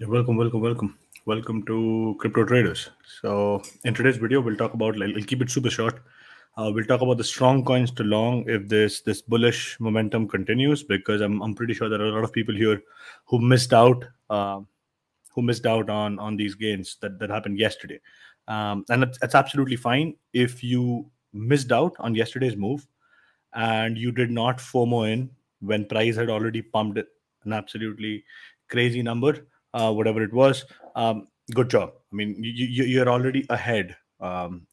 Yeah, welcome to Crypto Traders. So in today's video, we'll talk about, I'll keep it super short. We'll talk about the strong coins to long if this bullish momentum continues, because I'm pretty sure there are a lot of people here who missed out on these gains that happened yesterday. And it's absolutely fine if you missed out on yesterday's move and you did not FOMO in when price had already pumped an absolutely crazy number, whatever it was. Good job. I mean, you're already ahead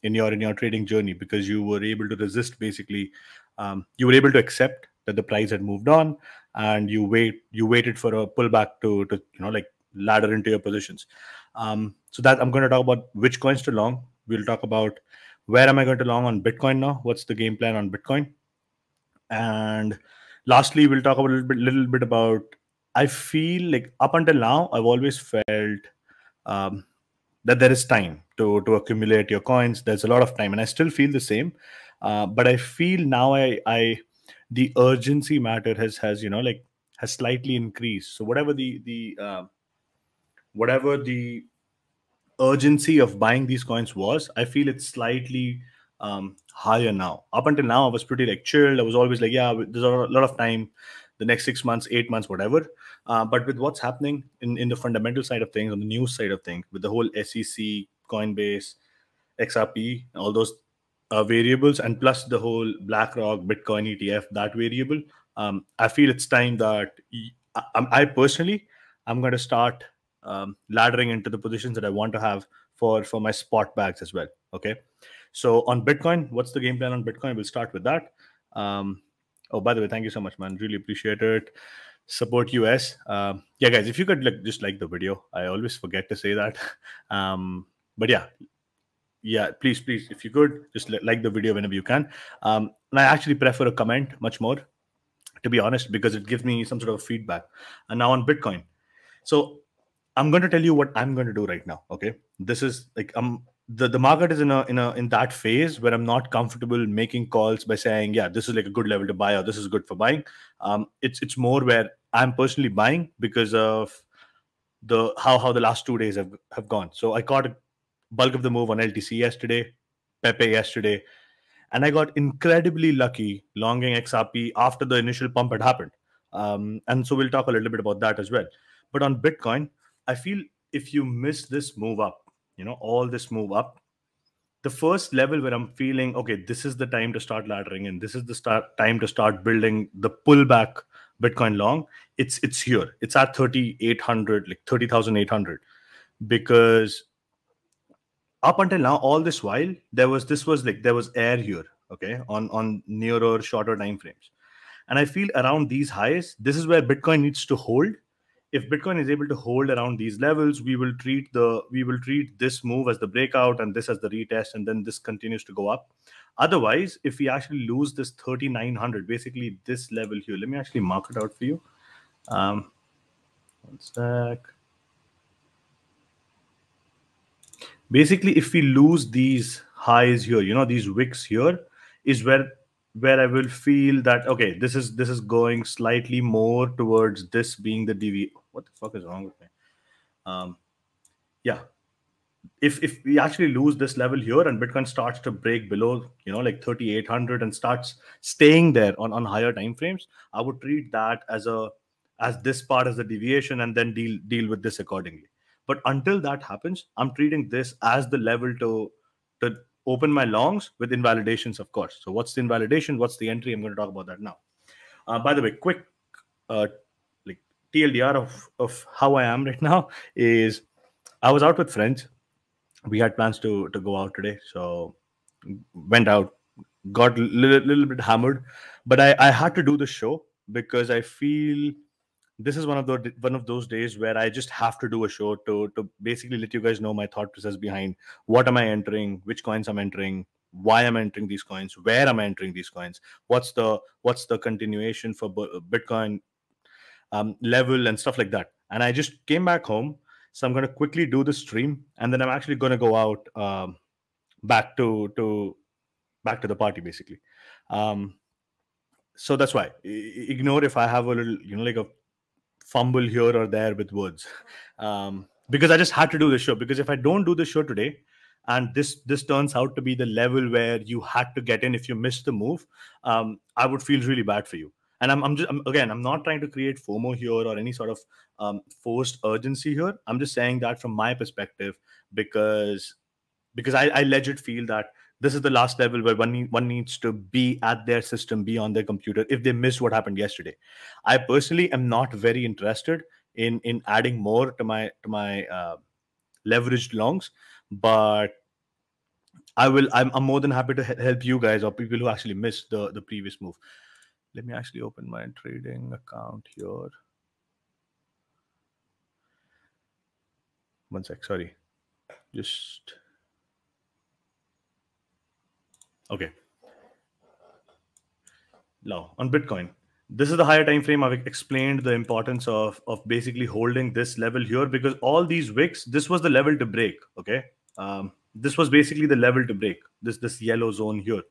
in your trading journey, because you were able to resist, basically. You were able to accept that the price had moved on, and you waited for a pullback to like ladder into your positions. So that, I'm going to talk about which coins to long. We'll talk about where am I going to long on Bitcoin now, what's the game plan on Bitcoin, and lastly we'll talk a little bit about, I feel like up until now I've always felt that there is time to accumulate your coins. There's a lot of time, and I still feel the same, but I feel now the urgency matter has slightly increased. So whatever the urgency of buying these coins was, I feel it's slightly higher now. Up until now, I was pretty chilled. I was always like, yeah, there's a lot of time, the next 6 months, 8 months, whatever. But with what's happening in the fundamental side of things, on the news side of things, with the whole SEC, Coinbase, XRP, all those variables, and plus the whole BlackRock, Bitcoin ETF, that variable, I feel it's time that I personally, I'm going to start laddering into the positions that I want to have for my spot bags as well. Okay, so on Bitcoin, what's the game plan on Bitcoin? We'll start with that. Oh, by the way, thank you so much, man, really appreciate it. Support US. Yeah, guys, if you could just like the video, I always forget to say that. But yeah, please, if you could just like the video whenever you can. And I actually prefer a comment much more, to be honest, because it gives me some sort of feedback. And now on Bitcoin, so I'm going to tell you what I'm going to do right now. Okay, this is like, the market is in that phase where I'm not comfortable making calls by saying, yeah, this is like a good level to buy, or this is good for buying. It's more where I'm personally buying because of the how the last 2 days have gone. So I caught a bulk of the move on LTC yesterday, PEPE yesterday, and I got incredibly lucky longing XRP after the initial pump had happened. And so we'll talk a little bit about that as well. But on Bitcoin, I feel if you miss this move up, all this move up, the first level where I'm feeling, okay, this is the time to start laddering, and this is the time to start building the pullback Bitcoin long, it's here. It's at 3,800, like 30,800, because up until now, all this while, there was air here, okay, on nearer, shorter time frames. And I feel around these highs, this is where Bitcoin needs to hold. If Bitcoin is able to hold around these levels, we will treat this move as the breakout and this as the retest, and then this continues to go up. Otherwise, if we actually lose this 3,900, basically this level here, let me actually mark it out for you. One sec. Basically, if we lose these highs here, these wicks here, is where I will feel that, okay, this is going slightly more towards this being the DV. What the fuck is wrong with me? Yeah, if we actually lose this level here and Bitcoin starts to break below, like 3,800 and starts staying there on higher time frames, I would treat that as this part as the deviation, and then deal with this accordingly. But until that happens, I'm treating this as the level to open my longs with invalidations, of course. So what's the invalidation? What's the entry? I'm going to talk about that now. By the way, quick like TLDR of how I am right now is, I was out with friends. We had plans to go out today. So went out, got a little bit hammered. But I had to do the show, because I feel this is one of those days where I just have to do a show to basically let you guys know my thought process behind what am I entering, which coins I'm entering, why I'm entering these coins, where I'm entering these coins, what's the continuation for Bitcoin level and stuff like that. And I just came back home, so I'm going to quickly do the stream, and then I'm actually going to go out back to the party, basically. So that's why ignore if I have a little, like a fumble here or there with words, because I just had to do this show. Because if I don't do the show today, and this turns out to be the level where you had to get in if you missed the move, I would feel really bad for you. And I'm not trying to create FOMO here or any sort of forced urgency here. I'm just saying that from my perspective, because I legit feel that this is the last level where one needs to be at their system, be on their computer, if they missed what happened yesterday. I personally am not very interested in adding more to my leveraged longs, but I'm more than happy to help you guys or people who actually missed the previous move. Let me actually open my trading account here. One sec, sorry. Just okay. Now on Bitcoin, this is the higher time frame. I've explained the importance of basically holding this level here, because all these wicks, this was the level to break. Okay, this was basically the level to break. This yellow zone here.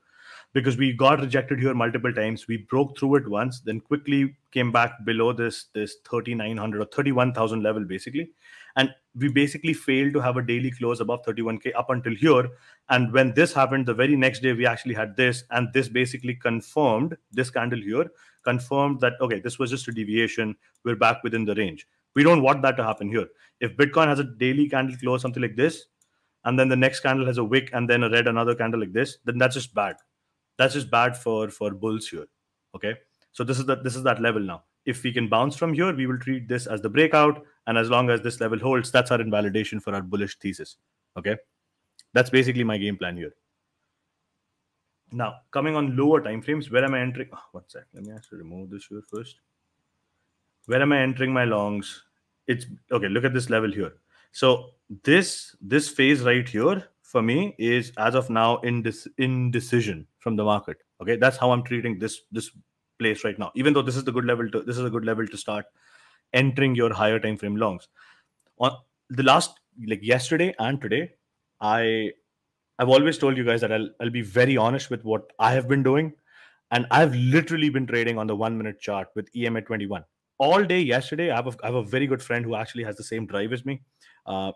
Because we got rejected here multiple times, we broke through it once, then quickly came back below this 3,900 or 31,000 level basically, and we basically failed to have a daily close above 31k up until here. And when this happened, the very next day we actually had this, and this basically confirmed, this candle here confirmed that okay, this was just a deviation. We're back within the range. We don't want that to happen here. If Bitcoin has a daily candle close something like this, and then the next candle has a wick, and then a red another candle like this, then that's just bad. That's just bad for bulls here. Okay, so this is that level now. If we can bounce from here, we will treat this as the breakout, and as long as this level holds, that's our invalidation for our bullish thesis. Okay, that's basically my game plan here. Now coming on lower time frames, where am I entering? Oh, one sec. Let me actually remove this here first. Where am I entering my longs? It's okay. Look at this level here. So this phase right here, for me, is as of now indecision from the market. Okay, that's how I'm treating this place right now. Even though this is the good level to start entering your higher time frame longs. On the last, like yesterday and today, I've always told you guys that I'll be very honest with what I have been doing, and I've literally been trading on the 1-minute chart with EMA21 all day yesterday. I have a very good friend who actually has the same drive as me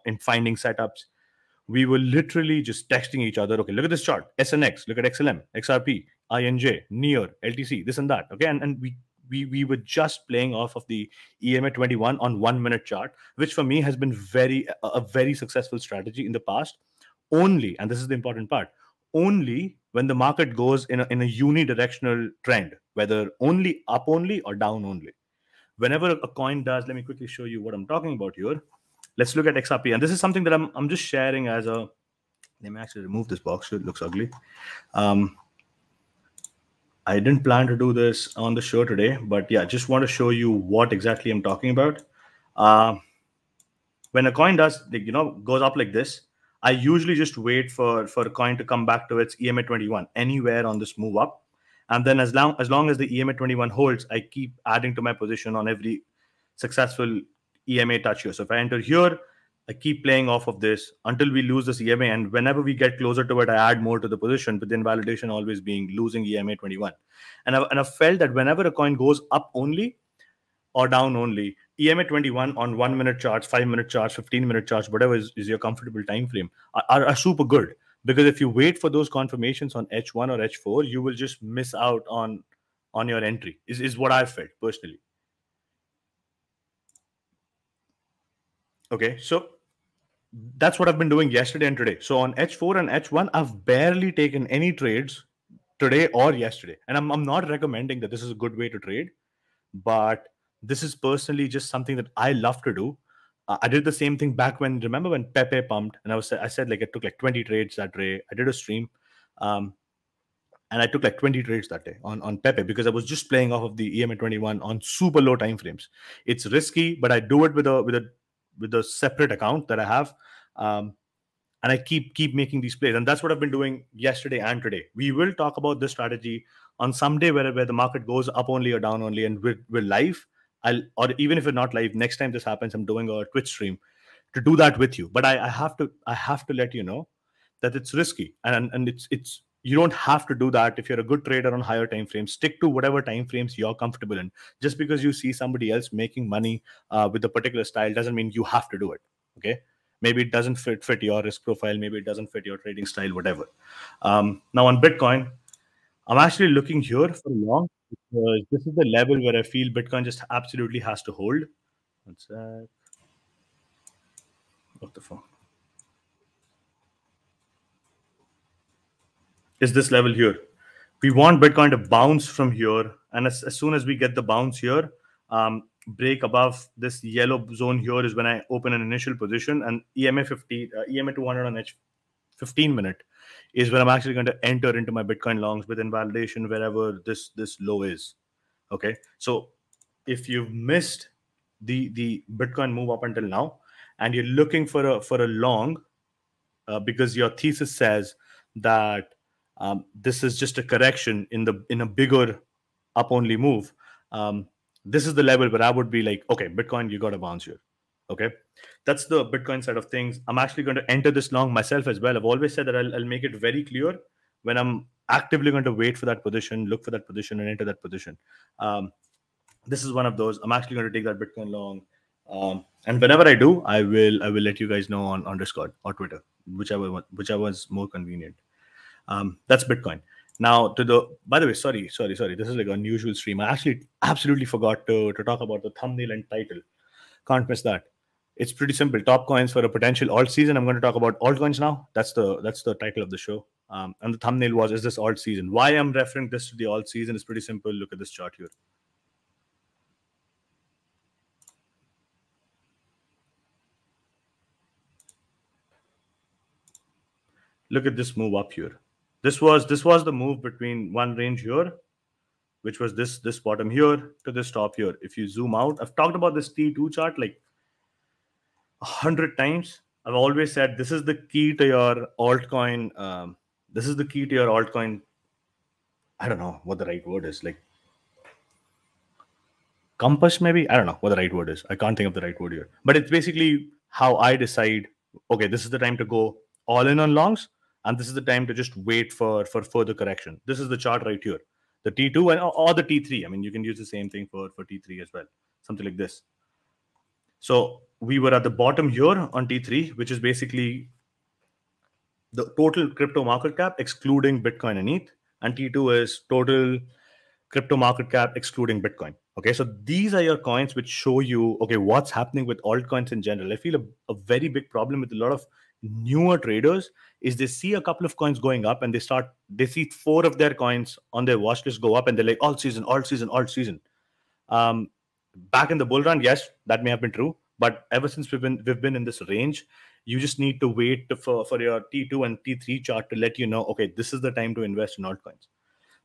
in finding setups. We were literally just texting each other. Okay, look at this chart. SNX, look at XLM, XRP, INJ, NEAR, LTC, this and that. Okay, and we were just playing off of the EMA21 on 1-minute chart, which for me has been a very successful strategy in the past. Only, and this is the important part, only when the market goes in a unidirectional trend, whether only up only or down only. Whenever a coin does, let me quickly show you what I'm talking about here. Let's look at XRP, and this is something that I'm just sharing as a. Let me actually remove this box. It looks ugly. I didn't plan to do this on the show today, but yeah, just want to show you what exactly I'm talking about. When a coin does, goes up like this, I usually just wait for a coin to come back to its EMA21 anywhere on this move up, and then as long as the EMA21 holds, I keep adding to my position on every successful EMA touch here. So if I enter here, I keep playing off of this until we lose this EMA, and whenever we get closer to it, I add more to the position, but the invalidation always being losing EMA 21. And I've felt that whenever a coin goes up only or down only, EMA 21 on 1-minute charts, 5-minute charts, 15-minute charts, whatever is your comfortable time frame, are super good, because if you wait for those confirmations on H1 or H4, you will just miss out on your entry is what I felt personally. Okay, so that's what I've been doing yesterday and today. So on H4 and H1, I've barely taken any trades today or yesterday. And I'm not recommending that this is a good way to trade, but this is personally just something that I love to do. I did the same thing back when, remember when PEPE pumped, and I said like I took like 20 trades that day. I did a stream and I took like 20 trades that day on PEPE, because I was just playing off of the EMA21 on super low time frames. It's risky, but I do it with a separate account that I have, and I keep making these plays, and that's what I've been doing yesterday and today. We will talk about this strategy on some day where the market goes up only or down only, and we're live. Or even if we're not live, next time this happens, I'm doing a Twitch stream to do that with you. But I have to let you know that it's risky, and it's You don't have to do that if you're a good trader on higher time frames. Stick to whatever time frames you're comfortable in. Just because you see somebody else making money with a particular style doesn't mean you have to do it. Okay, maybe it doesn't fit your risk profile. Maybe it doesn't fit your trading style. Whatever. Now on Bitcoin, I'm actually looking here for long. Because this is the level where I feel Bitcoin just absolutely has to hold. What's that? What the fuck? Is this level here? We want Bitcoin to bounce from here, and as soon as we get the bounce here, break above this yellow zone here is when I open an initial position, and EMA 200 on H 15 minute is when I'm actually going to enter into my Bitcoin longs with invalidation wherever this low is. Okay, so if you've missed the Bitcoin move up until now, and you're looking for a long because your thesis says that this is just a correction in a bigger up only move, this is the level where I would be like, okay, Bitcoin, you got to bounce here. Okay, that's the Bitcoin side of things. I'm actually going to enter this long myself as well. I've always said that I'll make it very clear when I'm actively going to wait for that position, look for that position, and enter that position. This is one of those. I'm actually going to take that Bitcoin long, and whenever I do, I will let you guys know on Discord or Twitter, whichever is more convenient. That's Bitcoin. Now to the, by the way, sorry, this is like an unusual stream. I actually absolutely forgot to talk about the thumbnail and title. Can't miss that. It's pretty simple. Top coins for a potential alt season. I'm going to talk about altcoins now. That's the title of the show. And the thumbnail was, is this alt season? Why I'm referring this to the alt season is pretty simple. Look at this chart here. Look at this move up here. This was the move between one range here, which was this bottom here to this top here. If you zoom out, I've talked about this T2 chart like 100 times. I've always said this is the key to your altcoin. This is the key to your altcoin. I don't know what the right word is. Like compass, maybe? I don't know what the right word is. I can't think of the right word here. But it's basically how I decide, okay, this is the time to go all in on longs. And this is the time to just wait for further correction. This is the chart right here, the T2 and or the T3. I mean, you can use the same thing for T3 as well, something like this. So we were at the bottom here on T3, which is basically the total crypto market cap excluding Bitcoin and ETH. And T2 is total crypto market cap excluding Bitcoin. Okay, so these are your coins which show you, okay, what's happening with altcoins in general. I feel a very big problem with a lot of newer traders is they see a couple of coins going up and they see four of their coins on their watch list go up and they're like, all season, all season, all season. Back in the bull run, yes, that may have been true, but ever since we've been in this range, you just need to wait for your T2 and T3 chart to let you know, okay, this is the time to invest in altcoins.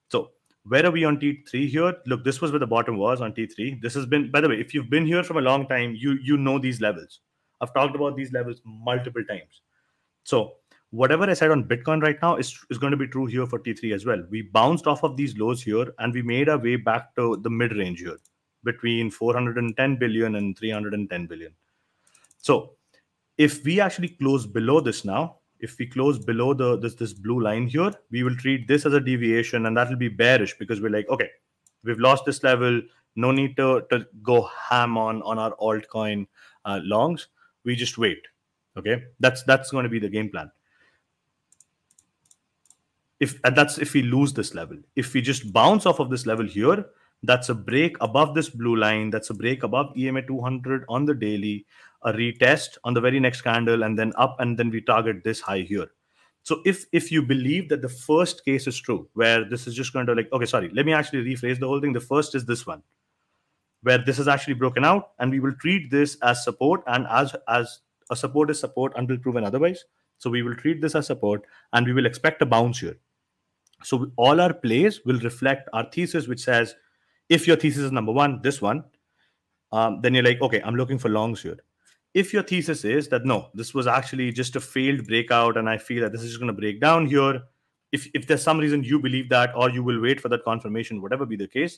So where are we on T3 here? Look, this was where the bottom was on T3. This has been, by the way, if you've been here from a long time, you know these levels. I've talked about these levels multiple times. So whatever I said on Bitcoin right now is going to be true here for T3 as well. We bounced off of these lows here and we made our way back to the mid-range here between 410 billion and 310 billion. So if we actually close below this now, if we close below this blue line here, we will treat this as a deviation and that will be bearish because we're like, okay, we've lost this level. No need to go ham on our altcoin longs. We just wait. Okay, that's going to be the game plan. If we lose this level, if we just bounce off of this level here, that's a break above this blue line. That's a break above EMA 200 on the daily, a retest on the very next candle, and then up, and then we target this high here. So if you believe that the first case is true, where this is just going to like, okay, sorry, let me actually rephrase the whole thing. The first is this one, where this is actually broken out and we will treat this as support, and as a support is support until proven otherwise. So we will treat this as support and we will expect a bounce here. So all our plays will reflect our thesis, which says, if your thesis is number one, this one, then you're like, okay, I'm looking for longs here. If your thesis is that, no, this was actually just a failed breakout and I feel that this is just going to break down here. If there's some reason you believe that, or you will wait for that confirmation, whatever be the case,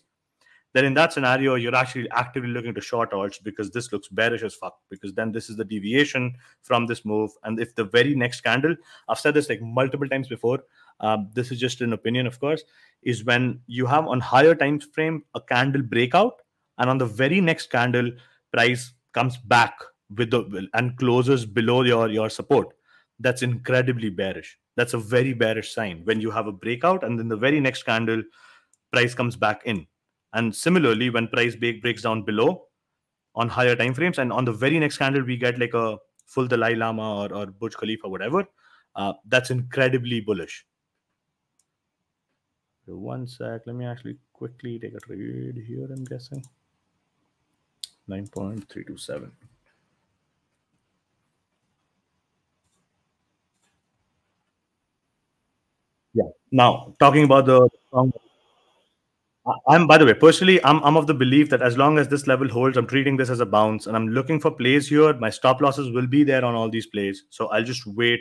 then in that scenario, you're actually actively looking to short alts because this looks bearish as fuck, because then this is the deviation from this move. And if the very next candle, I've said this like multiple times before, this is just an opinion, of course, is when you have on higher time frame a candle breakout, and on the very next candle price comes back with the and closes below your support. That's incredibly bearish. That's a very bearish sign when you have a breakout and then the very next candle price comes back in. And similarly, when price breaks down below on higher time frames and on the very next candle we get like a full Dalai Lama or Burj Khalifa, whatever, that's incredibly bullish. So one sec, let me actually quickly take a trade here, I'm guessing. 9.327. Yeah. Now, talking about the strong, by the way, personally, I'm of the belief that as long as this level holds, I'm treating this as a bounce and I'm looking for plays here. My stop losses will be there on all these plays. So I'll just wait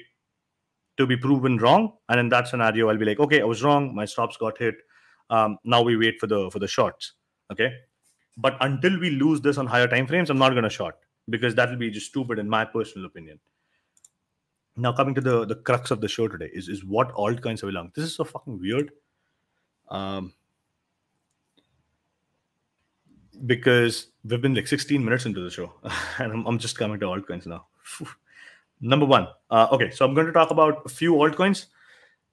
to be proven wrong. And in that scenario, I'll be like, okay, I was wrong. My stops got hit. Now we wait for the shorts. Okay. But until we lose this on higher time frames, I'm not going to short because that will be just stupid in my personal opinion. Now coming to the crux of the show today is what altcoins are belong. This is so fucking weird. Because we've been like 16 minutes into the show and I'm just coming to altcoins now. Number one. Okay, so I'm going to talk about a few altcoins.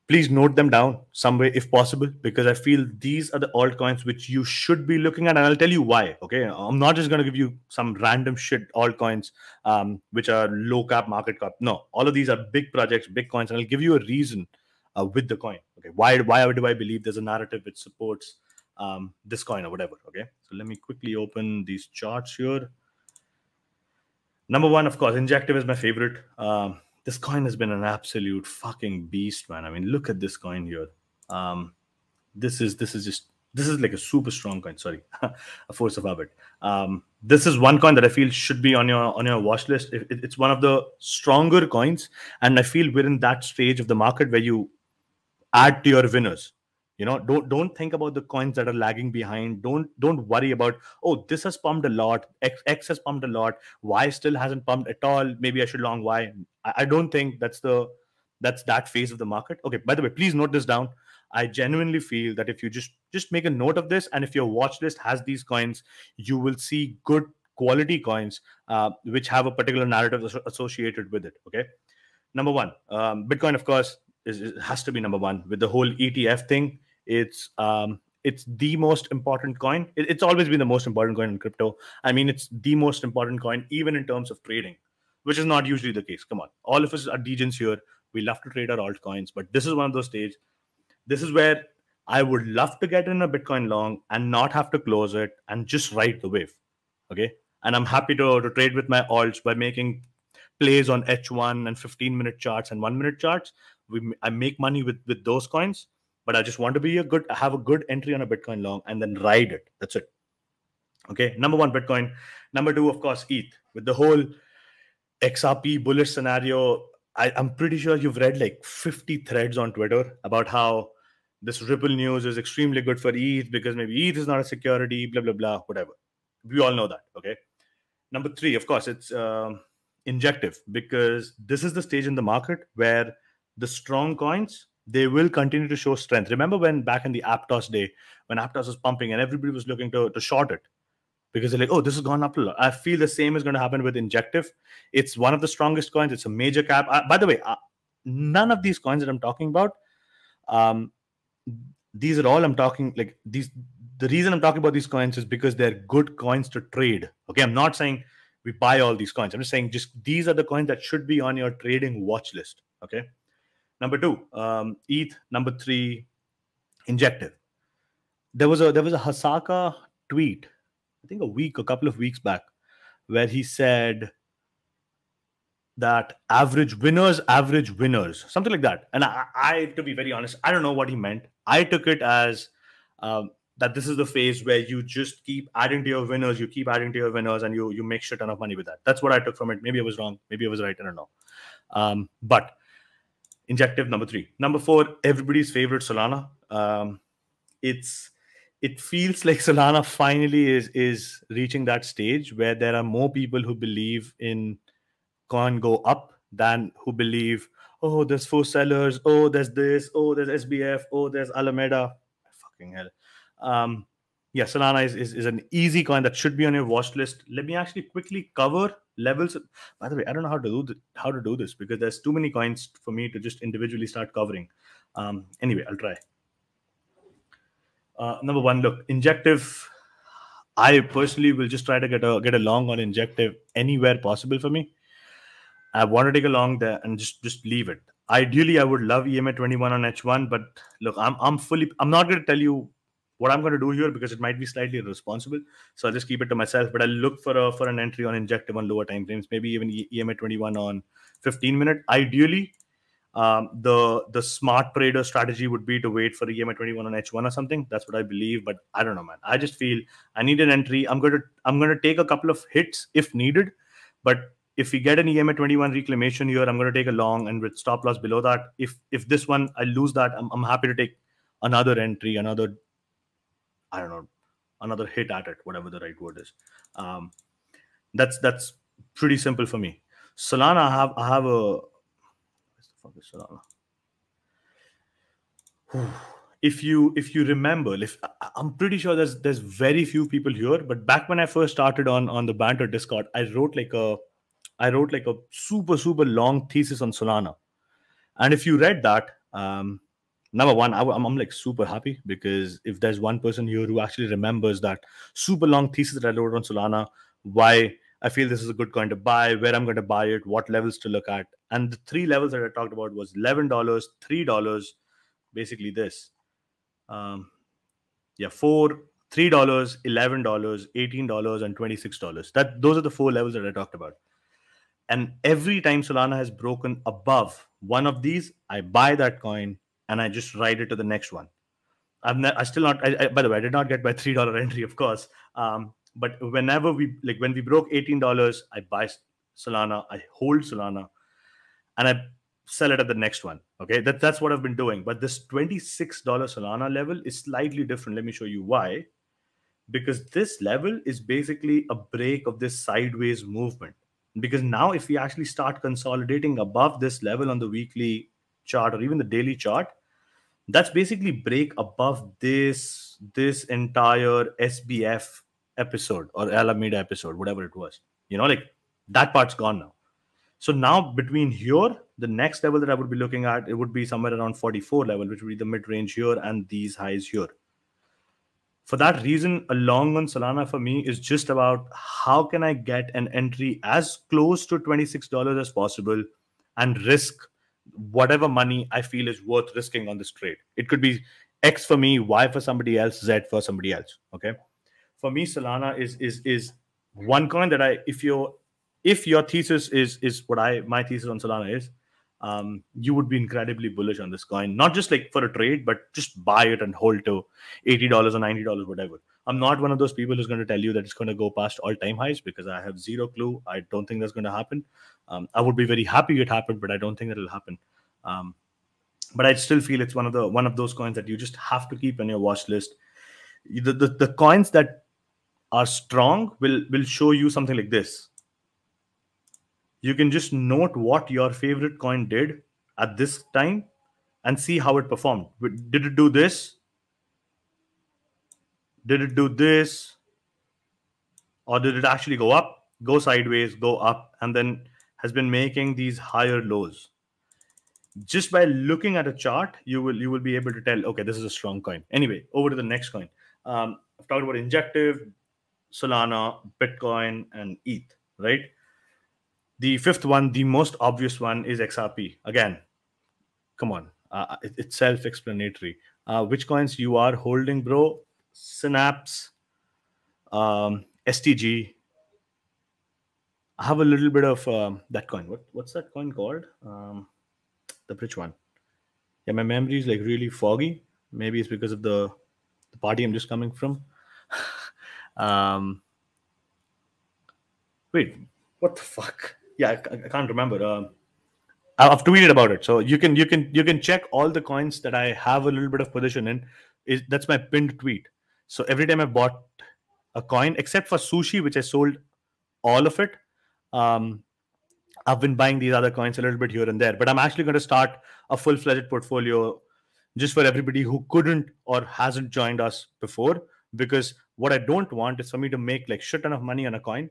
Please note them down somewhere if possible, because I feel these are the altcoins which you should be looking at. And I'll tell you why. Okay. I'm not just going to give you some random shit altcoins, which are low cap market cap. No, all of these are big projects, big coins. And I'll give you a reason with the coin. Okay. Why do I believe there's a narrative which supports this coin or whatever. Okay. So let me quickly open these charts here. Number one, of course, Injective is my favorite. This coin has been an absolute fucking beast, man. I mean, look at this coin here. This is like a super strong coin. Sorry, a force of habit. This is one coin that I feel should be on your watch list. It's one of the stronger coins, and I feel we're in that stage of the market where you add to your winners. You know, don't think about the coins that are lagging behind. Don't worry about, oh, this has pumped a lot. X has pumped a lot. Y still hasn't pumped at all. Maybe I should long Y. I don't think that's that phase of the market. Okay, by the way, please note this down. I genuinely feel that if you just make a note of this, and if your watch list has these coins, you will see good quality coins which have a particular narrative associated with it. Okay, number one, Bitcoin, of course, has to be number one with the whole ETF thing. It's the most important coin. It's always been the most important coin in crypto. I mean, it's the most important coin even in terms of trading, which is not usually the case. Come on, all of us are degens here. We love to trade our altcoins, but this is one of those stages. This is where I would love to get in a Bitcoin long and not have to close it and just ride the wave. Okay, and I'm happy to trade with my alts by making plays on H1 and 15-minute charts and 1-minute charts. I make money with those coins. But I just want to be have a good entry on a Bitcoin long and then ride it. That's it. Okay. Number one, Bitcoin. Number two, of course, ETH. With the whole XRP bullish scenario, I'm pretty sure you've read like 50 threads on Twitter about how this Ripple news is extremely good for ETH because maybe ETH is not a security, blah, blah, blah, whatever. We all know that. Okay. Number three, of course, it's Injective, because this is the stage in the market where the strong coins, they will continue to show strength. Remember when back in the Aptos day, when Aptos was pumping and everybody was looking to short it because they're like, oh, this has gone up a lot. I feel the same is going to happen with Injective. It's one of the strongest coins. It's a major cap. By the way, none of these coins that I'm talking about, these are all I'm talking like these. The reason I'm talking about these coins is because they're good coins to trade. Okay, I'm not saying we buy all these coins. I'm just saying just these are the coins that should be on your trading watch list. Okay. Number two, ETH. Number three, Injective. There was a Hasaka tweet, I think a couple of weeks back, where he said that average winners, something like that. And I to be very honest, I don't know what he meant. I took it as that this is the phase where you just keep adding to your winners, and you make shit ton of money with that. That's what I took from it. Maybe I was wrong. Maybe I was right. I don't know. But Injective, number three. Number four, everybody's favorite, Solana. It feels like Solana finally is reaching that stage where there are more people who believe in coin go up than who believe, oh, there's four sellers, oh, there's this, oh, there's SBF, oh, there's Alameda. Fucking hell. Yeah, Solana is an easy coin that should be on your watch list. Let me actually quickly cover levels. By the way, I don't know how to do this because there's too many coins for me to just individually start covering. Anyway, I'll try. Number one, look, Injective. I personally will just try to get a long on Injective anywhere possible for me. I want to take a long there and just leave it. Ideally, I would love EMA21 on H1, but look, I'm not going to tell you what I'm going to do here because it might be slightly irresponsible. So I'll just keep it to myself. But I'll look for an entry on Injective on lower time frames, maybe even EMA21 on 15-minute. Ideally, the smart trader strategy would be to wait for EMA21 on H1 or something. That's what I believe, but I don't know, man. I just feel I need an entry. I'm going to take a couple of hits if needed, but if we get an EMA21 reclamation here, I'm going to take a long, and with stop loss below that, if this one I lose that, I'm happy to take another entry, another hit at it, whatever the right word is. That's pretty simple for me. Solana, I have a. Where's the fuck is Solana? If you remember, I'm pretty sure there's very few people here, but back when I first started on the Banter Discord, I wrote like a super long thesis on Solana, and if you read that, number one, I'm like super happy because if there's one person here who actually remembers that super long thesis that I wrote on Solana, why I feel this is a good coin to buy, where I'm going to buy it, what levels to look at. And the three levels that I talked about was $11, $3, basically this. Yeah, $4, $3, $11, $18, and $26. Those are the four levels that I talked about. And every time Solana has broken above one of these, I buy that coin and I just ride it to the next one. By the way, I did not get my $3 entry, of course. But whenever when we broke $18, I buy Solana, I hold Solana, and I sell it at the next one. Okay, that's what I've been doing. But this $26 Solana level is slightly different. Let me show you why. Because this level is basically a break of this sideways movement. Because now if we actually start consolidating above this level on the weekly chart or even the daily chart, that's basically break above this entire SBF episode or Alameda episode, whatever it was. You know, like that part's gone now. So now between here, the next level that I would be looking at, it would be somewhere around 44 level, which would be the mid-range here and these highs here. For that reason, a long on Solana for me is just about how can I get an entry as close to $26 as possible and risk whatever money I feel is worth risking on this trade. It could be X for me, Y for somebody else, Z for somebody else. Okay. For me, Solana is one coin that if your thesis is what my thesis on Solana is, you would be incredibly bullish on this coin, not just like for a trade, but just buy it and hold to $80 or $90, whatever. I'm not one of those people who's going to tell you that it's going to go past all-time highs because I have zero clue. I don't think that's going to happen. I would be very happy it happened, but I don't think that it'll happen. But I still feel it's one of those coins that you just have to keep on your watch list. The coins that are strong will show you something like this. You can just note what your favorite coin did at this time and see how it performed. Did it do this? Did it do this? Or did it actually go up, go sideways, go up, and then has been making these higher lows? Just by looking at a chart, you will be able to tell, okay, this is a strong coin. Anyway, over to the next coin. I've talked about Injective, Solana, Bitcoin, and ETH, right? The fifth one, the most obvious one, is XRP. Again, come on. It's self-explanatory. Which coins you are holding, bro? Synapse, STG. I have a little bit of that coin. What's that coin called? The bridge one. Yeah, my memory is like really foggy. Maybe it's because of the party I'm just coming from. Wait, what the fuck? Yeah, I can't remember. I've tweeted about it, so you can check all the coins that I have a little bit of position in. That's my pinned tweet. So every time I bought a coin, except for sushi, which I sold all of it, I've been buying these other coins a little bit here and there, but I'm actually going to start a full-fledged portfolio just for everybody who couldn't or hasn't joined us before, because what I don't want is for me to make like shit ton of money on a coin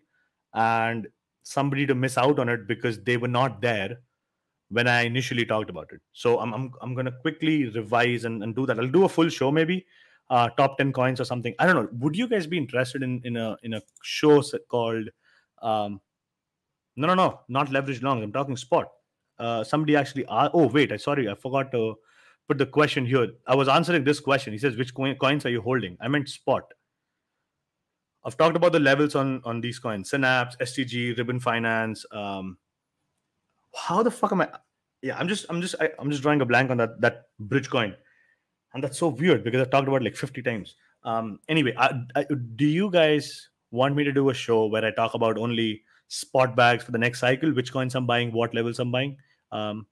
and somebody to miss out on it because they were not there when I initially talked about it. So I'm going to quickly revise and do that. I'll do a full show, maybe top 10 coins or something. I don't know. Would you guys be interested in a show called, no, not leverage longs. I'm talking spot. Somebody actually, oh, wait, sorry. I forgot to put the question here. I was answering this question. He says, which coins are you holding? I meant spot. I've talked about the levels on these coins, Synapse, STG, Ribbon Finance. How the fuck am I? Yeah, I'm just drawing a blank on that bridge coin. And that's so weird because I've talked about like 50 times. Anyway, do you guys want me to do a show where I talk about only spot bags for the next cycle, which coins I'm buying, what levels I'm buying? Yeah,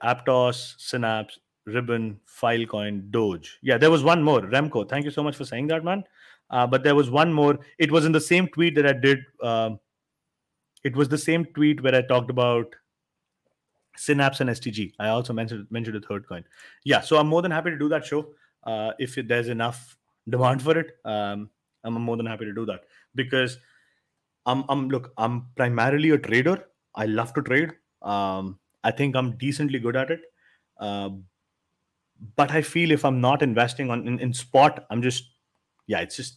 Aptos, Synapse, Ribbon, Filecoin, Doge. Yeah, there was one more. Remco, thank you so much for saying that, man. But there was one more. It was in the same tweet that I did. It was the same tweet where I talked about Synapse and STG. I also mentioned a third coin. Yeah, so I'm more than happy to do that show. If there's enough demand for it, I'm more than happy to do that. Because I'm primarily a trader. I love to trade. I think I'm decently good at it. But I feel if I'm not investing in spot, I'm just, yeah, it's just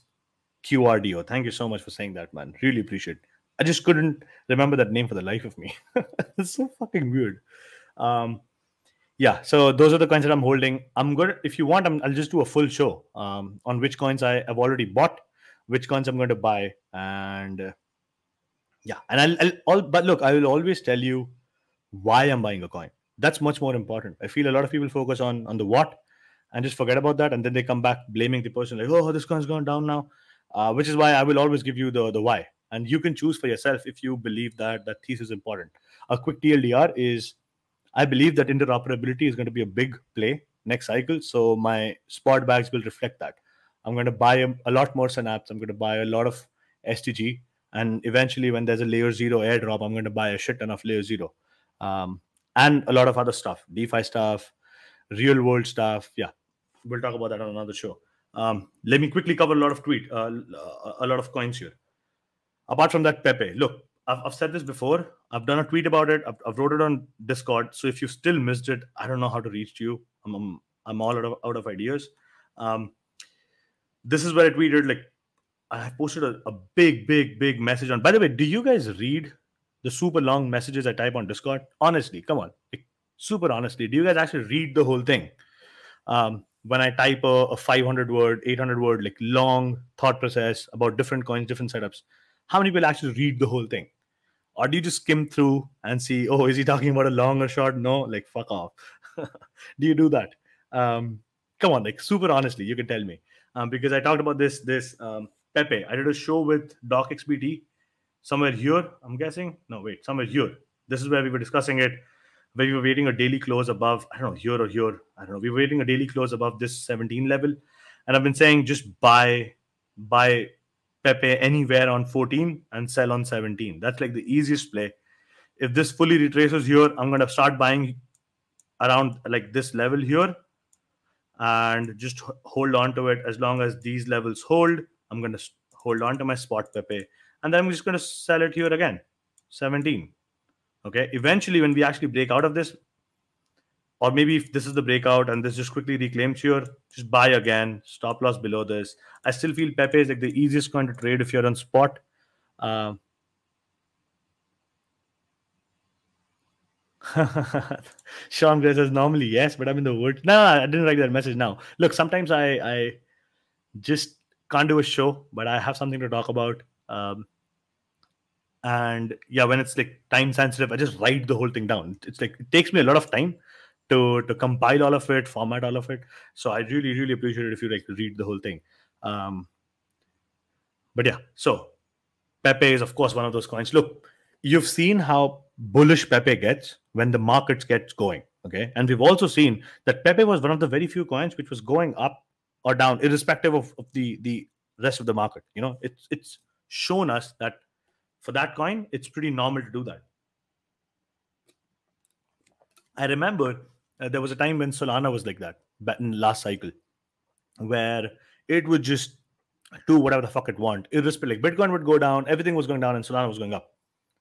QRDO. Thank you so much for saying that, man. Really appreciate it. I just couldn't remember that name for the life of me. It's so fucking weird. Yeah, so those are the coins that I'm holding. I'm going to, if you want, I'll just do a full show on which coins I have already bought, which coins I'm going to buy. And yeah, and but look, I will always tell you why I'm buying a coin. That's much more important. I feel a lot of people focus on the what and just forget about that. And then they come back blaming the person like, oh, this coin's gone down now, which is why I will always give you the why. And you can choose for yourself if you believe that that thesis is important. A quick TLDR is I believe that interoperability is going to be a big play next cycle. So my spot bags will reflect that. I'm going to buy a lot more Synapse. I'm going to buy a lot of STG. And eventually when there's a Layer Zero airdrop, I'm going to buy a shit ton of Layer Zero. And a lot of other stuff, DeFi stuff, real world stuff. Yeah, we'll talk about that on another show. Let me quickly cover a lot of coins here. Apart from that, PEPE. Look, I've said this before. I've done a tweet about it. I've wrote it on Discord. So if you still missed it, I don't know how to reach you. I'm all out of ideas. This is where I tweeted, like, I posted a big message on. By the way, do you guys read the super long messages I type on Discord? Honestly, come on. Like, super honestly, do you guys actually read the whole thing? When I type a 500-word, 800-word, like, long thought process about different coins, different setups, how many people actually read the whole thing? Or do you just skim through and see, oh, is he talking about a long or short? No, like, fuck off. Do you do that? Come on, like, super honestly, you can tell me. Because I talked about this PEPE. I did a show with DocXBT somewhere here, I'm guessing. No, wait, somewhere here. This is where we were discussing it, where we were waiting a daily close above, I don't know, here or here. I don't know. We were waiting a daily close above this 17 level. And I've been saying just buy PEPE anywhere on 14 and sell on 17. That's like the easiest play. If this fully retraces here, I'm going to start buying around like this level here and just hold on to it. As long as these levels hold, I'm going to hold on to my spot PEPE. And then I'm just going to sell it here again, 17. Okay. Eventually, when we actually break out of this, or maybe if this is the breakout and this just quickly reclaims here, just buy again, stop loss below this. I still feel PEPE is like the easiest coin to trade if you're on spot. Sean Gray says, normally, yes, but I'm in the woods. No, I didn't write that message now. Look, sometimes I just can't do a show, but I have something to talk about. And yeah, when it's like time sensitive, I just write the whole thing down. It's like, it takes me a lot of time to compile all of it, format all of it. So I really appreciate it if you like read the whole thing. But yeah, so PEPE is of course one of those coins. Look, you've seen how bullish PEPE gets when the markets gets going, okay? And we've also seen that PEPE was one of the very few coins which was going up or down irrespective of the rest of the market. You know, it's shown us that for that coin, it's pretty normal to do that. I remember there was a time when Solana was like that back in last cycle, where it would just do whatever the fuck it want. Irrespective, like Bitcoin would go down, everything was going down, and Solana was going up.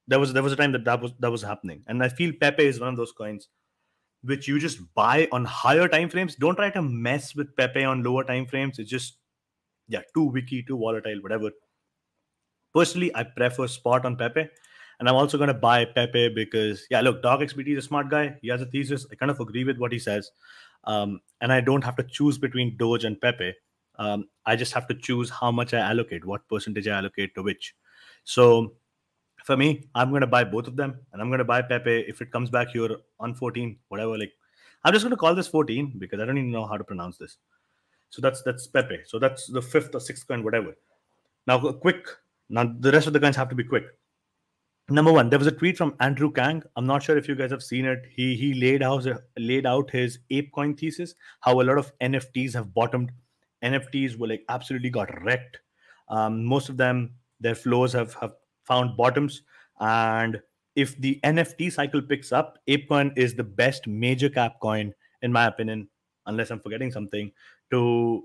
There was a time that was happening, and I feel PEPE is one of those coins which you just buy on higher time frames. Don't try to mess with PEPE on lower time frames. It's just, yeah, too wiki, too volatile, whatever. Personally, I prefer spot on PEPE, and I'm also going to buy PEPE because, yeah, look, DogXBT is a smart guy. He has a thesis. I kind of agree with what he says, and I don't have to choose between Doge and PEPE. I just have to choose how much I allocate, what percentage I allocate to which. So for me, I'm going to buy both of them, and I'm going to buy PEPE if it comes back here on 14, whatever. Like, I'm just going to call this 14 because I don't even know how to pronounce this. So that's PEPE. So that's the fifth or sixth coin, whatever. Now, quick. Now, the rest of the coins have to be quick. Number one, there was a tweet from Andrew Kang. I'm not sure if you guys have seen it. He laid out his ApeCoin thesis, how a lot of NFTs have bottomed. NFTs were like absolutely got wrecked. Most of them, their flows have found bottoms. And if the NFT cycle picks up, ApeCoin is the best major cap coin, in my opinion, unless I'm forgetting something, to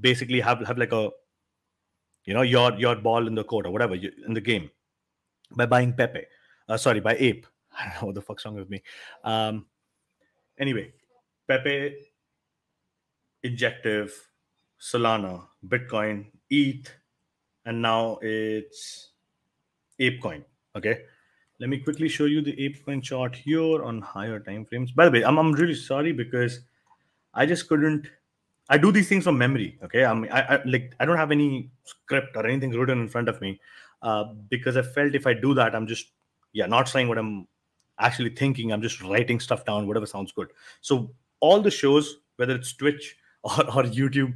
basically have like a, you know, your ball in the court or whatever in the game by buying PEPE. Sorry, by Ape. I don't know what the fuck's wrong with me. Anyway, PEPE, Injective, Solana, Bitcoin, ETH, and now it's ApeCoin. Okay, let me quickly show you the ApeCoin chart here on higher time frames. By the way, I'm really sorry because I just couldn't. I do these things from memory. Okay, I don't have any script or anything written in front of me because I felt if I do that, I'm just not saying what I'm actually thinking. I'm just writing stuff down, whatever sounds good. So all the shows, whether it's Twitch or YouTube,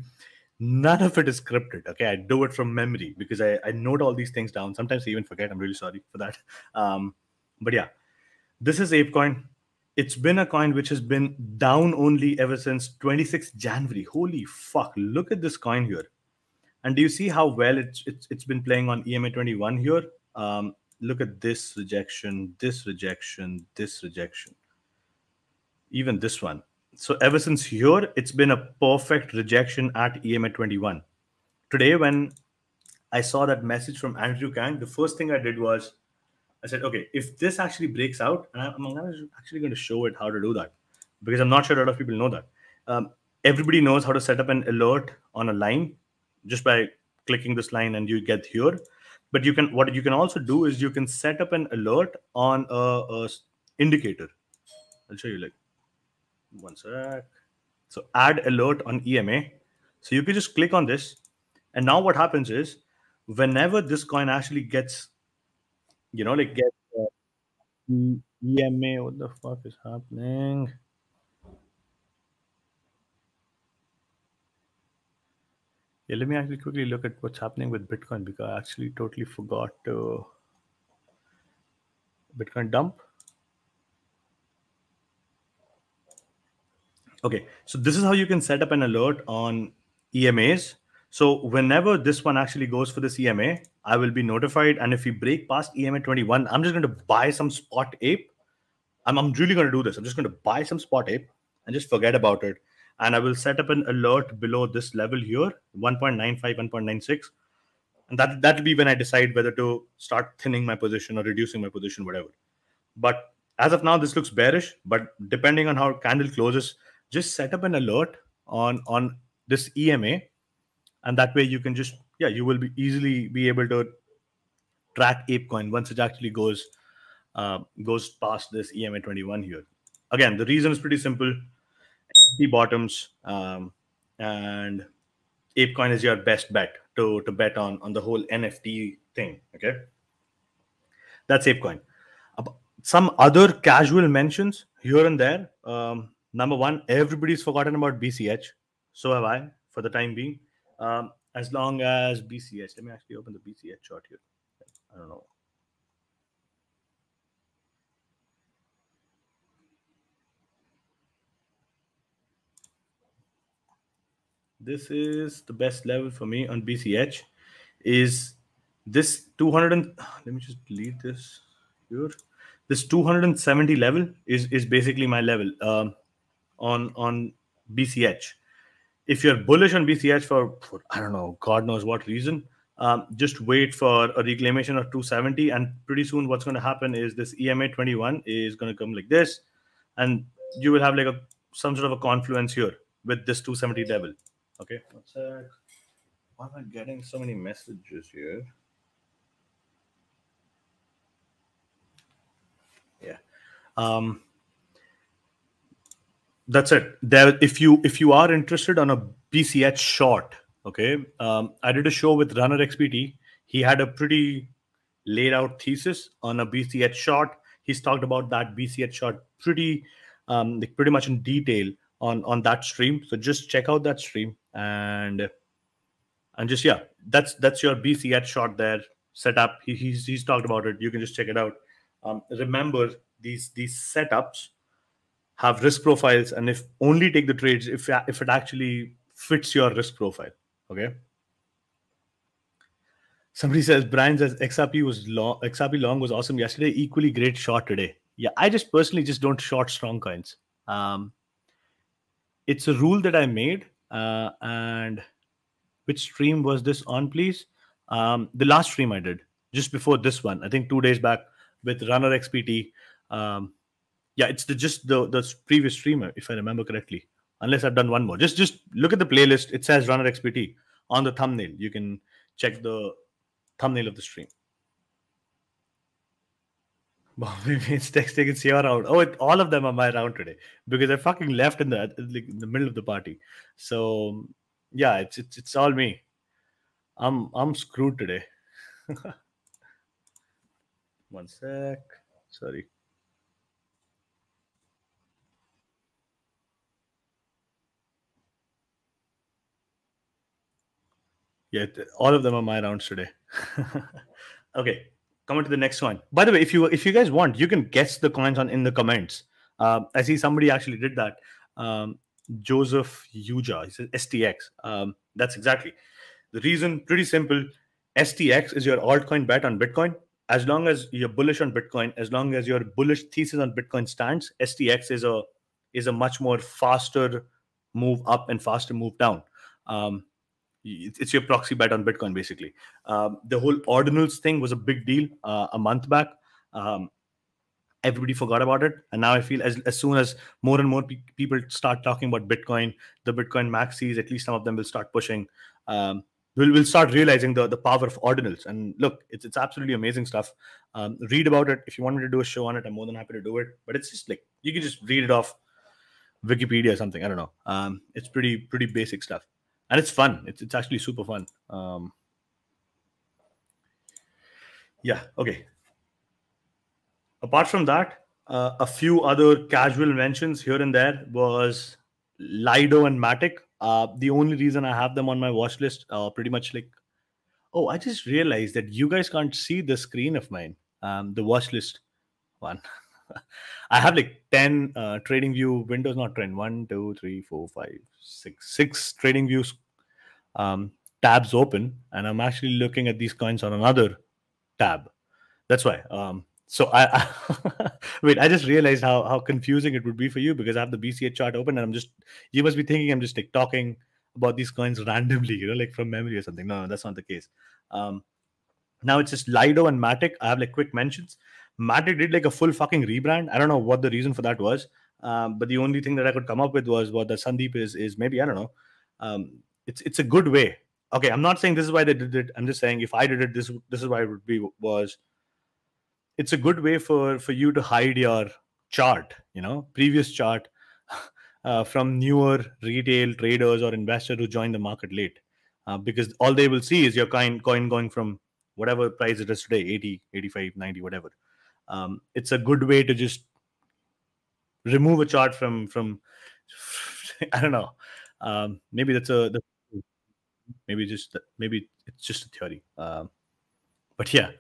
none of it is scripted. Okay, I do it from memory because I note all these things down. Sometimes I even forget. I'm really sorry for that. But yeah, this is ApeCoin. It's been a coin which has been down only ever since 26th January. Holy fuck! Look at this coin here, and do you see how well it's been playing on EMA21 here? Look at this rejection, this rejection, this rejection, even this one. So ever since here, it's been a perfect rejection at EMA21. Today, when I saw that message from Andrew Kang, the first thing I did was I said, okay, if this actually breaks out, and I'm actually going to show it how to do that because I'm not sure a lot of people know that. Everybody knows how to set up an alert on a line just by clicking this line and you get here. But what you can also do is you can set up an alert on a indicator. I'll show you like. One sec. So add alert on EMA. So you can just click on this. And now what happens is whenever this coin actually gets, you know, like gets EMA, what the fuck is happening? Yeah, let me actually quickly look at what's happening with Bitcoin because I actually totally forgot to Bitcoin dump. Okay, so this is how you can set up an alert on EMAs. So whenever this one actually goes for this EMA, I will be notified. And if we break past EMA 21, I'm just going to buy some spot ape. I'm really going to do this. I'm just going to buy some spot ape and just forget about it. And I will set up an alert below this level here, 1.95, 1.96. And that will be when I decide whether to start thinning my position or reducing my position, whatever. But as of now, this looks bearish. But depending on how candle closes, just set up an alert on this EMA, and that way you can just, yeah, you will be easily be able to track ApeCoin once it actually goes past this EMA 21 here. Again, the reason is pretty simple. The bottoms and ApeCoin is your best bet to bet on the whole NFT thing. Okay, that's ApeCoin. Some other casual mentions here and there. Number one, everybody's forgotten about BCH. So have I, for the time being. As long as BCH, let me actually open the BCH chart here. I don't know. This is the best level for me on BCH is This 200 and let me just delete this here. This 270 level is basically my level on BCH. If you're bullish on BCH for I don't know, God knows what reason, just wait for a reclamation of 270, and pretty soon what's going to happen is this EMA21 is going to come like this, and you will have like a some sort of a confluence here with this 270 level. Okay, what's that? Why am I getting so many messages here? Yeah, that's it. There, if you are interested on a BCH short, okay, I did a show with Runner XBT. He had a pretty laid out thesis on a BCH short. He's talked about that BCH short pretty much in detail on that stream. So just check out that stream and just, yeah, that's your BCH short there set up. He's talked about it. You can just check it out. Remember, these setups have risk profiles, and if only take the trades if it actually fits your risk profile. Okay. Somebody says, Brian says XRP long was awesome yesterday. Equally great short today. Yeah, I just personally just don't short strong coins. It's a rule that I made. And which stream was this on, please? The last stream I did just before this one, I think 2 days back with Runner XPT. Yeah, it's just the previous streamer, if I remember correctly, unless I've done one more. Just look at the playlist. It says Runner XPT on the thumbnail. You can check the thumbnail of the stream. It's texting, it's your round. Oh, all of them are my round today because I fucking left in the middle of the party. So yeah, it's all me. I'm screwed today. One sec. Sorry. Yeah, all of them are my rounds today. Okay. Coming to the next one. By the way, if you guys want, you can guess the coins in the comments. I see somebody actually did that. Joseph Uja, he says STX. That's exactly the reason. Pretty simple. STX is your altcoin bet on Bitcoin. As long as you're bullish on Bitcoin, as long as your bullish thesis on Bitcoin stands, STX is a much more faster move up and faster move down. It's your proxy bet on Bitcoin, basically. The whole Ordinals thing was a big deal a month back. Everybody forgot about it. And now I feel as soon as more and more people start talking about Bitcoin, the Bitcoin maxis, at least some of them will start pushing. We'll start realizing the power of Ordinals. And look, it's absolutely amazing stuff. Read about it. If you want me to do a show on it, I'm more than happy to do it. But it's just like, you can just read it off Wikipedia or something. I don't know. It's pretty basic stuff. And it's fun. It's actually super fun. Yeah, okay. Apart from that, a few other casual mentions here and there was Lido and Matic. The only reason I have them on my watch list pretty much like... Oh, I just realized that you guys can't see the screen of mine. The watch list one. I have like 10 TradingView windows, not 10, 1, 2, 3, 4, 5, 6, 6 TradingView tabs open, and I'm actually looking at these coins on another tab. That's why. So I wait, I just realized how confusing it would be for you because I have the BCH chart open, and you must be thinking I'm just like talking about these coins randomly, you know, like from memory or something. No, that's not the case. Now it's just Lido and Matic. I have like quick mentions. Matic did like a full fucking rebrand. I don't know what the reason for that was, but the only thing that I could come up with was what the Sandeep is maybe, I don't know. It's a good way. Okay, I'm not saying this is why they did it. I'm just saying if I did it, this is why it would be. Was it's a good way for you to hide your chart, you know, previous chart from newer retail traders or investors who join the market late, because all they will see is your coin going from whatever price it is today, 80, 85, 90, whatever. It's a good way to just remove a chart from I don't know. Maybe that's maybe it's just a theory. But yeah,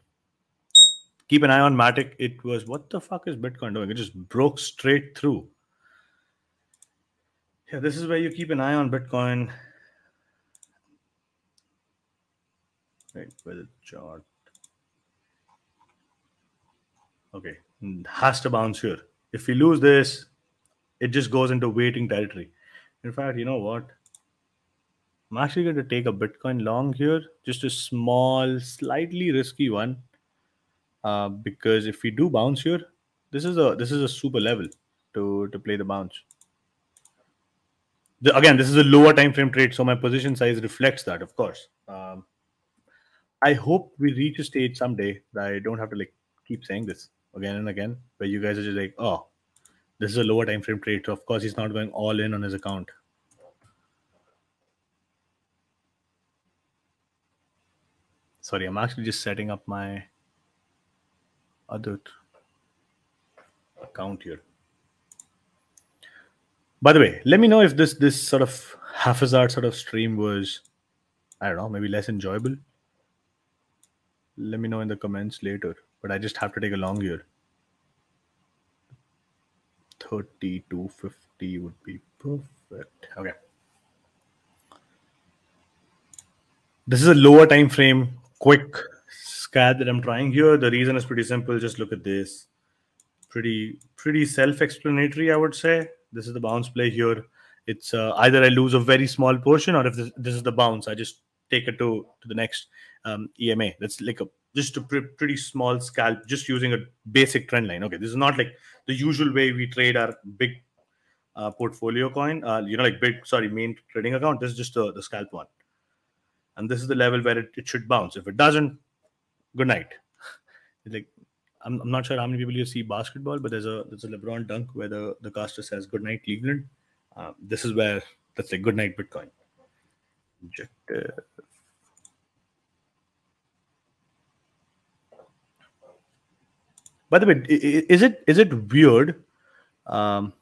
keep an eye on Matic. It was, what the fuck is Bitcoin doing? It just broke straight through. Yeah, this is where you keep an eye on Bitcoin. Right, where the chart Okay, has to bounce here. If we lose this, it just goes into waiting territory. In fact, you know what? I'm actually going to take a Bitcoin long here, just a small, slightly risky one, because if we do bounce here, this is a super level to play the bounce. Again, this is a lower time frame trade, so my position size reflects that, of course. I hope we reach a stage someday that I don't have to like keep saying this again and again, where you guys are just like, oh, this is a lower time frame trade, so of course he's not going all in on his account. Sorry, I'm actually just setting up my other account here. By the way, let me know if this sort of haphazard sort of stream was, I don't know, maybe less enjoyable. Let me know in the comments later. But I just have to take a long here. 32.50 would be perfect. Okay. This is a lower time frame, quick scad that I'm trying here. The reason is pretty simple. Just look at this. Pretty self-explanatory, I would say. This is the bounce play here. It's either I lose a very small portion, or if this is the bounce, I just take it to the next EMA. That's like just a pretty small scalp, just using a basic trend line. Okay, this is not like the usual way we trade our big portfolio coin. You know, like main trading account. This is just the scalp one. And this is the level where it should bounce. If it doesn't, good night. Like, I'm not sure how many people you see basketball, but there's a LeBron dunk where the caster says, good night, Cleveland. This is where, let's say, good night, Bitcoin. Injective. By the way, is it weird when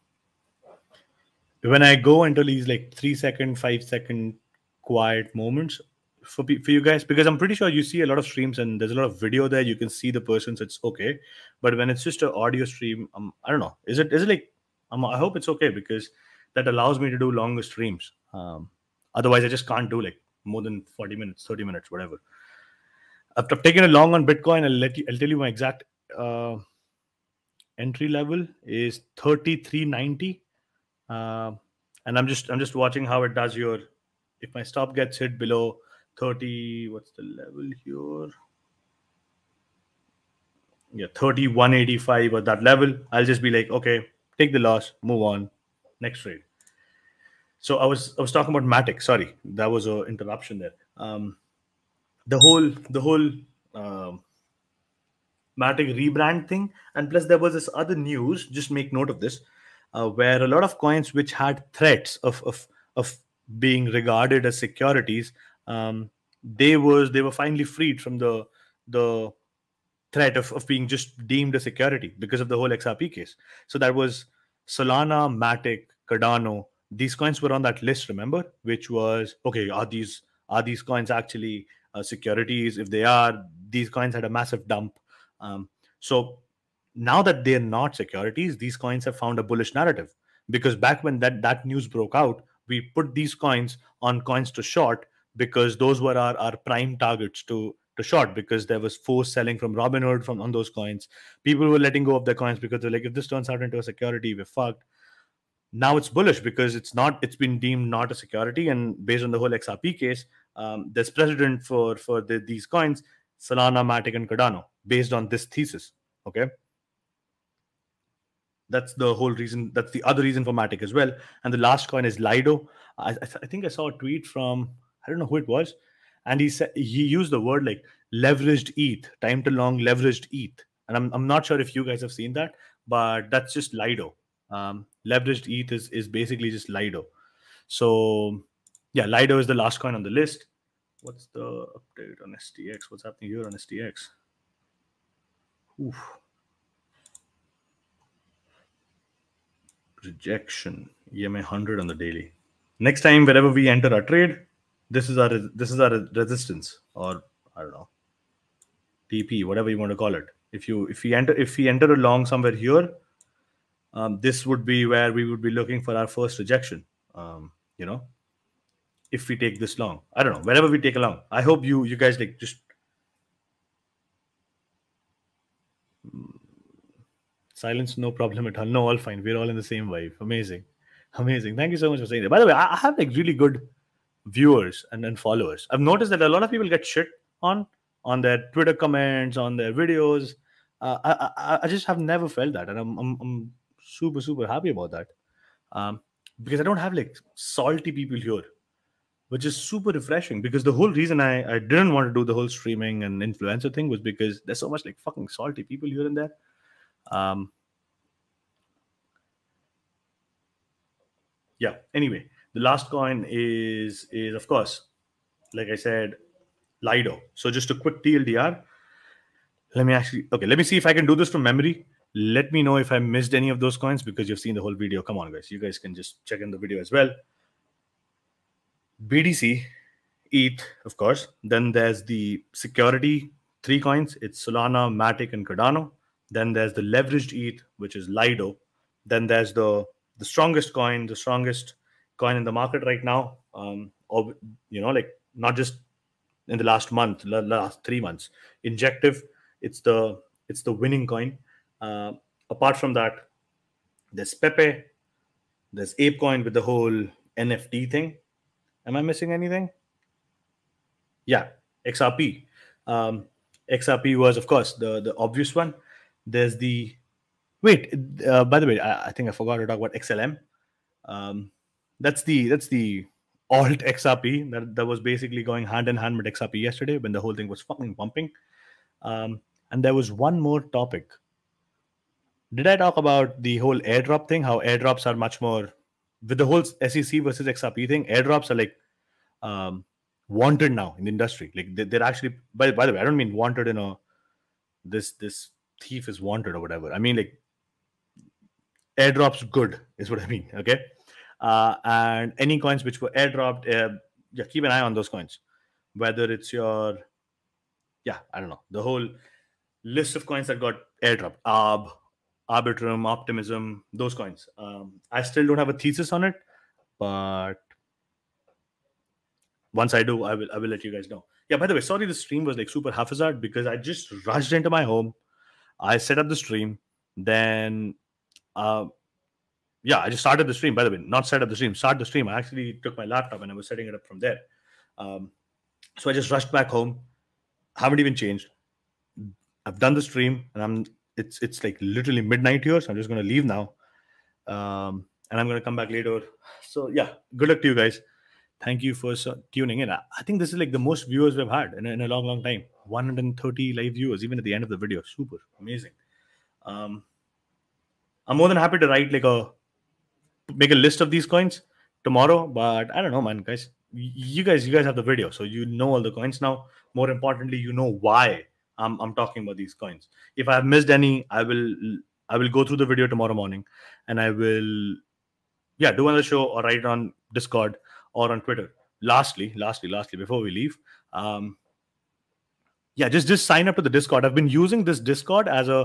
I go into these like 3 second, 5 second, quiet moments for you guys, because I'm pretty sure you see a lot of streams and there's a lot of video there, you can see the person, so it's okay. But when it's just an audio stream, I don't know, is it like, I hope it's okay, because that allows me to do longer streams. Otherwise I just can't do like more than 40 minutes 30 minutes whatever. After taking a long on Bitcoin, I'll tell you my exact entry level is 33.90, and I'm just watching how it does your. If my stop gets hit below 30, what's the level here? Yeah, 31.85 or that level. I'll just be like, okay, take the loss, move on, next trade. So I was talking about Matic. Sorry, that was an interruption there. The whole Matic rebrand thing, and plus there was this other news. Just make note of this, where a lot of coins which had threats of being regarded as securities, they were finally freed from the threat of being just deemed a security because of the whole XRP case. So that was Solana, Matic, Cardano. These coins were on that list, remember? Which was, okay, are these coins actually securities? If they are, these coins had a massive dump. So now that they're not securities, these coins have found a bullish narrative, because back when that news broke out, we put these coins on coins to short, because those were our prime targets to short, because there was forced selling from Robinhood on those coins. People were letting go of their coins because they're like, if this turns out into a security, we're fucked. Now it's bullish because it's been deemed not a security, and based on the whole XRP case, there's precedent for these coins, Solana, Matic, and Cardano, based on this thesis. Okay. That's the whole reason. That's the other reason for Matic as well. And the last coin is Lido. I think I saw a tweet from, I don't know who it was, and he said, he used the word like leveraged ETH, time to long leveraged ETH. And I'm not sure if you guys have seen that, but that's just Lido. Leveraged ETH is basically just Lido. So yeah, Lido is the last coin on the list. What's the update on STX? What's happening here on STX? Oof. Rejection, EMA 100 on the daily. Next time, wherever we enter our trade, this is our resistance, or I don't know, TP, whatever you want to call it. If we enter along somewhere here, this would be where we would be looking for our first rejection. You know, if we take this long, I don't know, wherever we take along. I hope you guys like just. Silence, no problem at all. No, all fine. We're all in the same vibe. Amazing. Amazing. Thank you so much for saying that. By the way, I have like really good viewers and followers. I've noticed that a lot of people get shit on their Twitter comments, on their videos. I just have never felt that. And I'm super, super happy about that. Because I don't have like salty people here, which is super refreshing, because the whole reason I didn't want to do the whole streaming and influencer thing was because there's so much like fucking salty people here and there. Yeah, anyway, the last coin is of course, like I said, Lido. So just a quick TLDR. Let me actually, okay, let me see if I can do this from memory. Let me know if I missed any of those coins, because you've seen the whole video. Come on, guys. You guys can just check in the video as well. BTC, ETH, of course. Then there's the security, three coins. It's Solana, Matic, and Cardano. Then there's the leveraged ETH, which is Lido. Then there's the strongest coin, in the market right now. Or, you know, like not just in the last month, last 3 months. Injective, it's the winning coin. Apart from that, there's PEPE, there's ApeCoin with the whole NFT thing. Am I missing anything? Yeah, XRP. XRP was, of course, the obvious one. There's the... Wait, by the way, I think I forgot to talk about XLM. That's the alt XRP that was basically going hand in hand with XRP yesterday when the whole thing was fucking pumping. And there was one more topic. Did I talk about the whole airdrop thing? How airdrops are much more, with the whole SEC versus XRP thing, airdrops are like wanted now in the industry. Like they're actually, by the way, I don't mean wanted in a, this thief is wanted or whatever. I mean like airdrops good is what I mean, okay? And any coins which were airdropped, yeah, keep an eye on those coins. Whether it's your, yeah, I don't know, the whole list of coins that got airdropped, ARB, Arbitrum, Optimism, those coins. I still don't have a thesis on it, but once I do, I will let you guys know. Yeah, by the way, sorry the stream was like super haphazard because I just rushed into my home. I set up the stream. Then, yeah, I just started the stream. By the way, not set up the stream, start the stream. I actually took my laptop and I was setting it up from there. So I just rushed back home. Haven't even changed. I've done the stream and it's like literally midnight here, so I'm just going to leave now. And I'm going to come back later. So yeah, good luck to you guys. Thank you for tuning in. I think this is like the most viewers we've had in a long, long time. 130 live viewers, even at the end of the video. Super amazing. I'm more than happy to write like make a list of these coins tomorrow, but I don't know, man, guys. You guys have the video, so you know all the coins now. More importantly, you know why I'm talking about these coins. If I have missed any, I will go through the video tomorrow morning, and I will, yeah, do another show or write on Discord or on Twitter. Lastly, before we leave, yeah, just sign up to the Discord. I've been using this Discord as a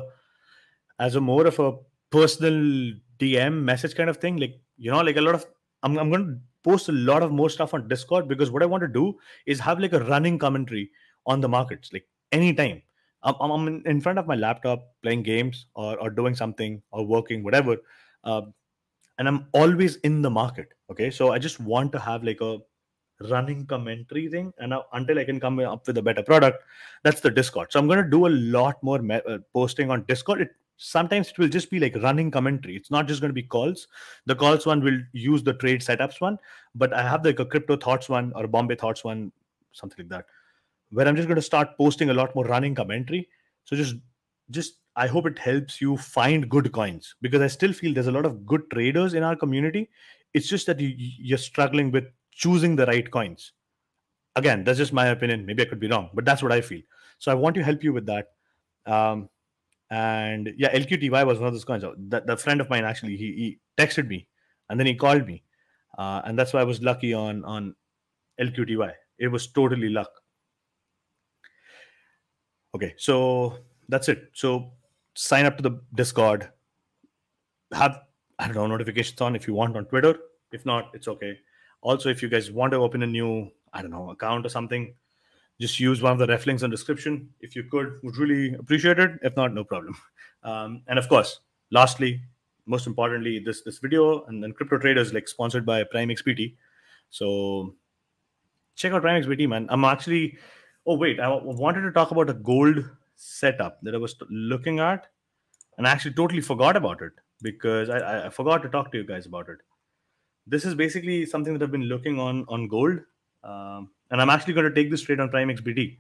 more of a personal DM message kind of thing. Like, you know, like a lot of I'm going to post a lot of more stuff on Discord, because what I want to do is have like a running commentary on the markets, like. Anytime I'm in front of my laptop playing games or doing something or working, whatever. And I'm always in the market. Okay. So I just want to have like a running commentary thing. And until I can come up with a better product, that's the Discord. So I'm going to do a lot more posting on Discord. Sometimes it will just be like running commentary. It's not just going to be calls. The calls one will use the trade setups one, but I have like a crypto thoughts one or a Bombay thoughts one, something like that, where I'm just going to start posting a lot more running commentary. So just I hope it helps you find good coins, because I still feel there's a lot of good traders in our community. It's just that you're struggling with choosing the right coins. Again, that's just my opinion. Maybe I could be wrong, but that's what I feel. So I want to help you with that. And yeah, LQTY was one of those coins. The friend of mine, actually, he texted me and then he called me. And that's why I was lucky on LQTY. It was totally luck. Okay, so that's it. So sign up to the Discord. Have, I don't know, notifications on if you want on Twitter. If not, it's okay. Also, if you guys want to open a new, I don't know, account or something, just use one of the ref links on description. If you could, would really appreciate it. If not, no problem. And of course, Lastly, most importantly, this video and then Crypto Traders, like, sponsored by PrimeXBT. So check out PrimeXBT, man. I'm actually, oh wait, I wanted to talk about a gold setup that I was looking at, and I actually totally forgot about it because I forgot to talk to you guys about it. This is basically something that I've been looking on gold, and I'm actually going to take this trade on PrimeXBT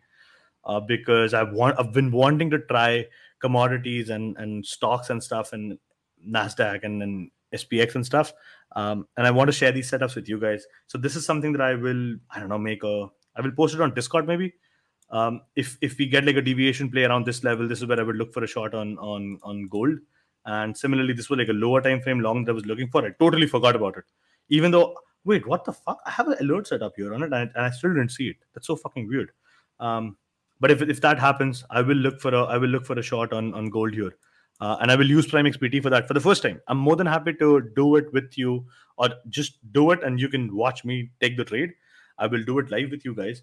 because I've been wanting to try commodities and stocks and stuff and NASDAQ and SPX and stuff, and I want to share these setups with you guys. So this is something that I will post it on Discord maybe. If we get like a deviation play around this level, this is where I would look for a shot on gold. And similarly, this was like a lower time frame long that I was looking for. I totally forgot about it. Even though, wait, what the fuck? I have an alert set up here on it, and I still didn't see it. That's so fucking weird. But if that happens, I will look for a shot on gold here, and I will use PrimeXBT for that for the first time. I'm more than happy to do it with you, or just do it, and you can watch me take the trade. I will do it live with you guys.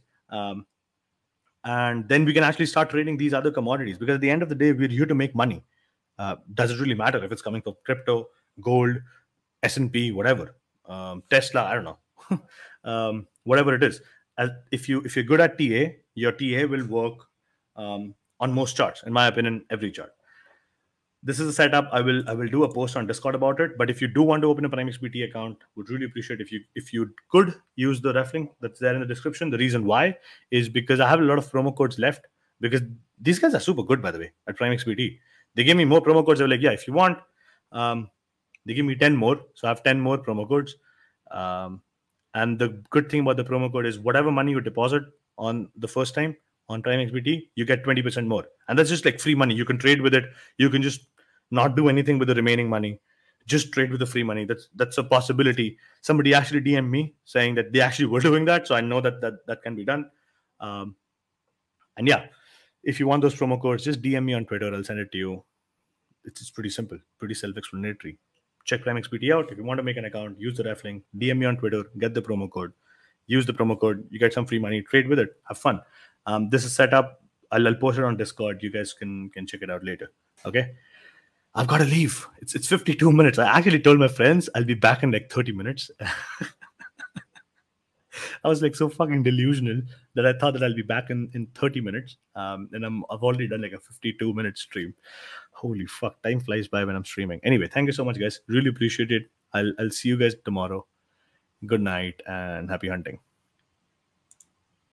And then we can actually start trading these other commodities, because at the end of the day, we're here to make money. Does it really matter if it's coming from crypto, gold, S&P, whatever, Tesla, I don't know, whatever it is. If you're good at TA, your TA will work on most charts, in my opinion, every chart. This is a setup. I will do a post on Discord about it. But if you do want to open a PrimeXBT account, would really appreciate if you could use the ref link that's there in the description. The reason why is because I have a lot of promo codes left, because these guys are super good, by the way, at PrimeXBT. They gave me more promo codes. They were like, yeah, if you want, they give me 10 more. So I have 10 more promo codes. And the good thing about the promo code is whatever money you deposit on the first time on PrimeXBT, you get 20% more. And that's just like free money. You can trade with it. You can just not do anything with the remaining money. Just trade with the free money. That's a possibility. Somebody actually DM'd me saying that they actually were doing that. So I know that can be done. And yeah. If you want those promo codes, just DM me on Twitter. I'll send it to you. It's pretty simple, pretty self-explanatory. Check PrimeXBT out. If you want to make an account, use the ref link. DM me on Twitter. Get the promo code. Use the promo code. You get some free money. Trade with it. Have fun. This is set up. I'll post it on Discord. You guys can check it out later. Okay. I've got to leave. It's 52 minutes. I actually told my friends I'll be back in like 30 minutes. I was like so fucking delusional that I thought that I'll be back in 30 minutes. And I've already done like a 52-minute stream. Holy fuck, time flies by when I'm streaming. Anyway, thank you so much, guys. Really appreciate it. I'll see you guys tomorrow. Good night and happy hunting.